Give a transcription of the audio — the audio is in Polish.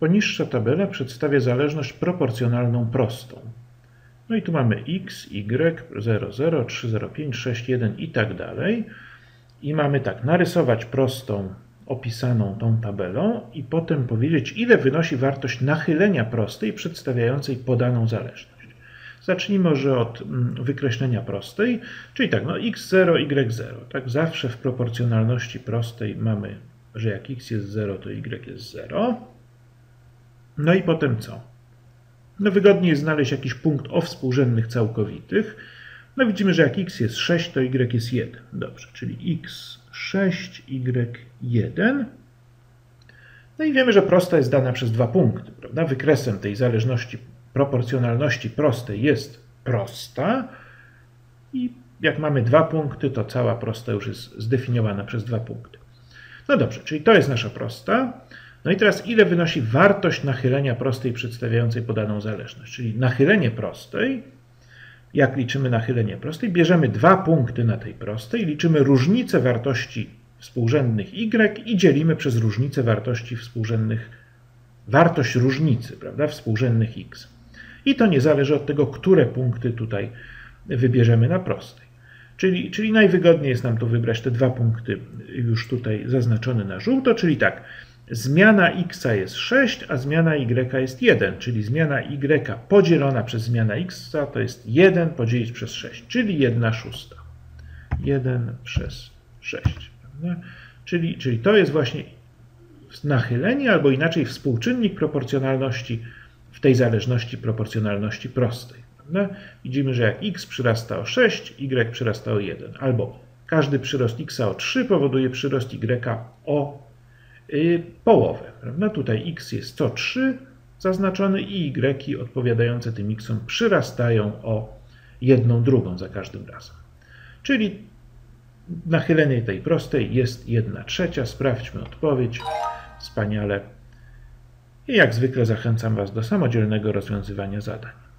Poniższa tabela przedstawia zależność proporcjonalną prostą. No i tu mamy x, y, 0, 0, 3, 0, 5, 6, 1 i tak dalej. I mamy tak, narysować prostą opisaną tą tabelą i potem powiedzieć, ile wynosi wartość nachylenia prostej przedstawiającej podaną zależność. Zacznijmy może od wykreślenia prostej, czyli tak, no x0, y0. Tak? Zawsze w proporcjonalności prostej mamy, że jak x jest 0, to y jest 0. No i potem co? No wygodniej jest znaleźć jakiś punkt o współrzędnych całkowitych. No widzimy, że jak x jest 6, to y jest 1. Dobrze, czyli x6, y1. No i wiemy, że prosta jest dana przez dwa punkty, prawda? Wykresem tej zależności proporcjonalności prostej jest prosta i jak mamy dwa punkty, to cała prosta już jest zdefiniowana przez dwa punkty. No dobrze, czyli to jest nasza prosta. No i teraz ile wynosi wartość nachylenia prostej przedstawiającej podaną zależność? Czyli nachylenie prostej, jak liczymy nachylenie prostej? Bierzemy dwa punkty na tej prostej, liczymy różnicę wartości współrzędnych y i dzielimy przez różnicę wartości współrzędnych, wartość różnicy, prawda, współrzędnych x. I to nie zależy od tego, które punkty tutaj wybierzemy na prostej. Czyli najwygodniej jest nam tu wybrać te dwa punkty już tutaj zaznaczone na żółto, czyli tak, zmiana x jest 6, a zmiana y jest 1, czyli zmiana y podzielona przez zmiana x to jest 1 podzielić przez 6, czyli 1/6. 1 przez 6. Prawda? Czyli to jest właśnie nachylenie, albo inaczej współczynnik proporcjonalności w tej zależności proporcjonalności prostej. Prawda? Widzimy, że jak x przyrasta o 6, y przyrasta o 1, albo każdy przyrost x o 3 powoduje przyrost y o połowę. Prawda? Tutaj x jest co 3 zaznaczony i y odpowiadające tym xom przyrastają o 1/2 za każdym razem. Czyli nachylenie tej prostej jest 1/3. Sprawdźmy odpowiedź. Wspaniale. I jak zwykle zachęcam Was do samodzielnego rozwiązywania zadań.